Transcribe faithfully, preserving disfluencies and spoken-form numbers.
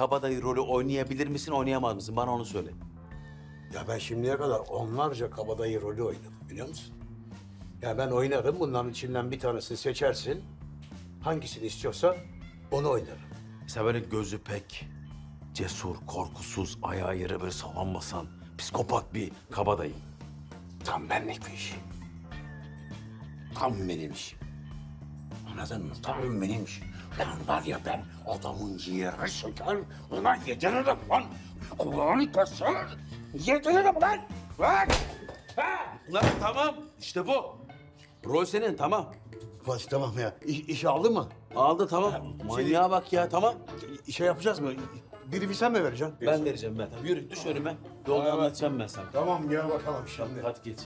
kabadayı rolü oynayabilir misin, oynayamaz mısın? Bana onu söyle. Ya ben şimdiye kadar onlarca kabadayı rolü oynadım, biliyor musun? Ya ben oynarım, bunların içinden bir tanesini seçersin. Hangisini istiyorsa onu oynarım. Sen böyle gözü pek cesur, korkusuz, ayağı yere böyle sallanmasan, psikopat bir kabadayı. Tam benlik bir iş. Tam benim işim. Anladın mı? Tam benim işim. Lan var ya ben adamın ciğeri söker, ulan yediririm lan. Kulağını keser, yediririm lan. Lan! Ha! Lan tamam, işte bu. Rol senin, tamam. Fatih tamam ya. İş, işe aldı mı? Aldı, tamam. Ha, manyağa şey... bak ya, tamam. İşe yapacağız mı? Birimi sen mi vereceksin? Ben vereceğim ben. Yürü, düş önüme. Yolda anlatacağım ben sana. Tamam, gel bakalım şimdi. Hadi geç.